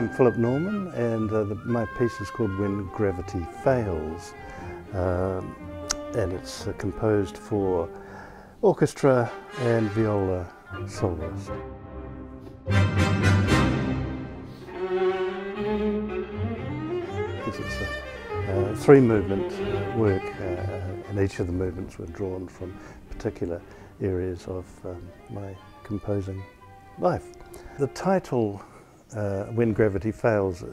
I'm Philip Norman, and my piece is called When Gravity Fails, and it's composed for orchestra and viola soloist. It's a three-movement work, and each of the movements were drawn from particular areas of my composing life. The title, When Gravity Fails,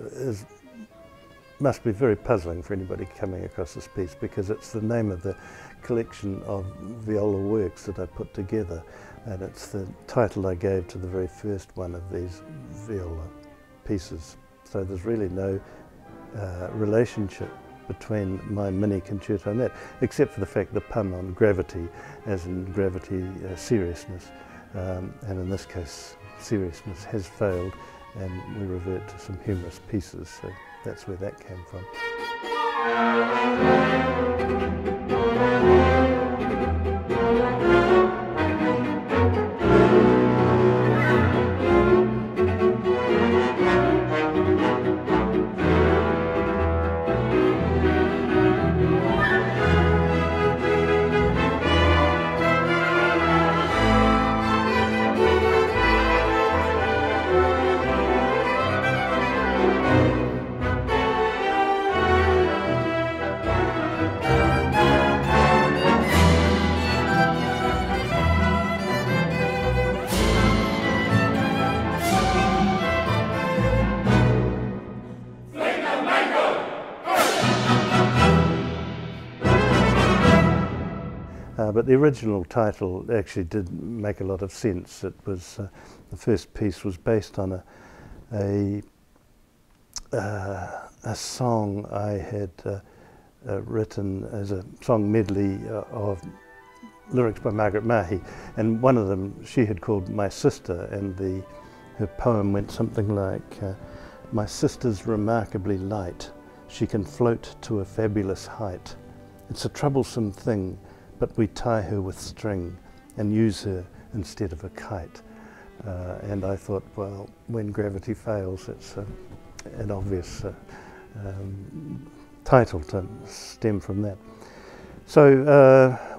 must be very puzzling for anybody coming across this piece, because it's the name of the collection of viola works that I put together, and it's the title I gave to the very first one of these viola pieces. So there's really no relationship between my mini concerto and that, except for the fact the pun on gravity, as in gravity, seriousness, and in this case seriousness has failed, and we revert to some humorous pieces, so that's where that came from. But the original title actually did make a lot of sense. It was the first piece was based on a song I had written as a song medley of lyrics by Margaret Mahy, and one of them she had called My Sister, and her poem went something like, "My sister's remarkably light, she can float to a fabulous height. It's a troublesome thing, but we tie her with string and use her instead of a kite." And I thought, well, when gravity fails, it's an obvious title to stem from that. So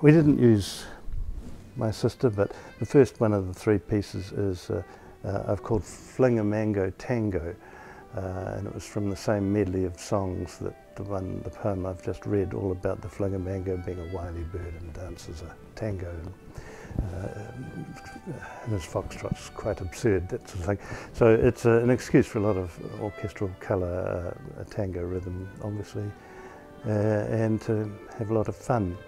we didn't use My Sister, but the first one of the three pieces is I've called Fling a Mango Tango, and it was from the same medley of songs that the poem I've just read, all about the fling a mango being a wily bird and dances a tango, and his foxtrot's quite absurd, that sort of thing. So it's an excuse for a lot of orchestral colour, a tango rhythm obviously, and to have a lot of fun.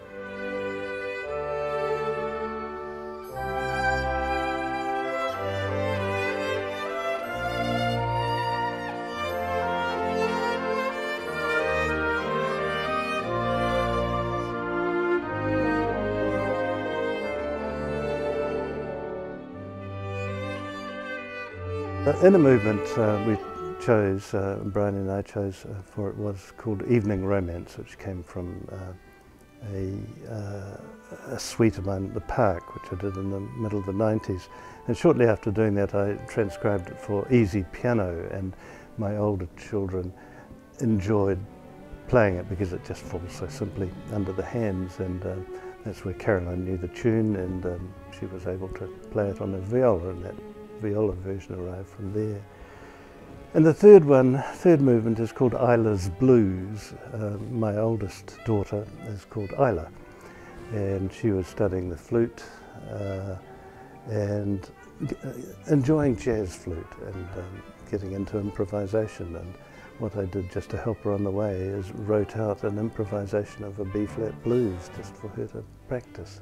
In a movement we chose, Brian and I chose for it, was called Evening Romance, which came from a suite of mine, The Park, which I did in the middle of the 90s. And shortly after doing that, I transcribed it for easy piano, and my older children enjoyed playing it because it just falls so simply under the hands, and that's where Caroline knew the tune, and she was able to play it on a viola, and that viola version arrived from there. And the third movement is called Isla's Blues. My oldest daughter is called Isla, and she was studying the flute and enjoying jazz flute and getting into improvisation. And what I did just to help her on the way is wrote out an improvisation of a B-flat blues just for her to practice.